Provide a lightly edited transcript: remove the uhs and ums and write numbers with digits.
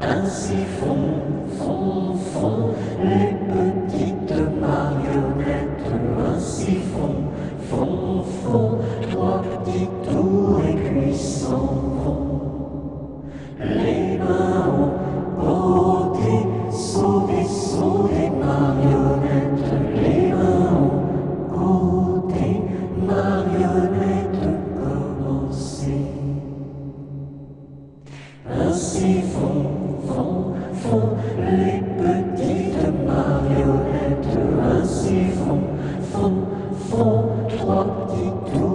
Ainsi font, font, font les petites marionnettes. Ainsi font, font, font trois petits tours et puis s'en vont. Les mains au body, sauvez, sauvez marionnettes. Les mains au body, marionnettes, commencez. Ainsi font.Font les petites marionnettes, ainsi font, font, font trois petits tours.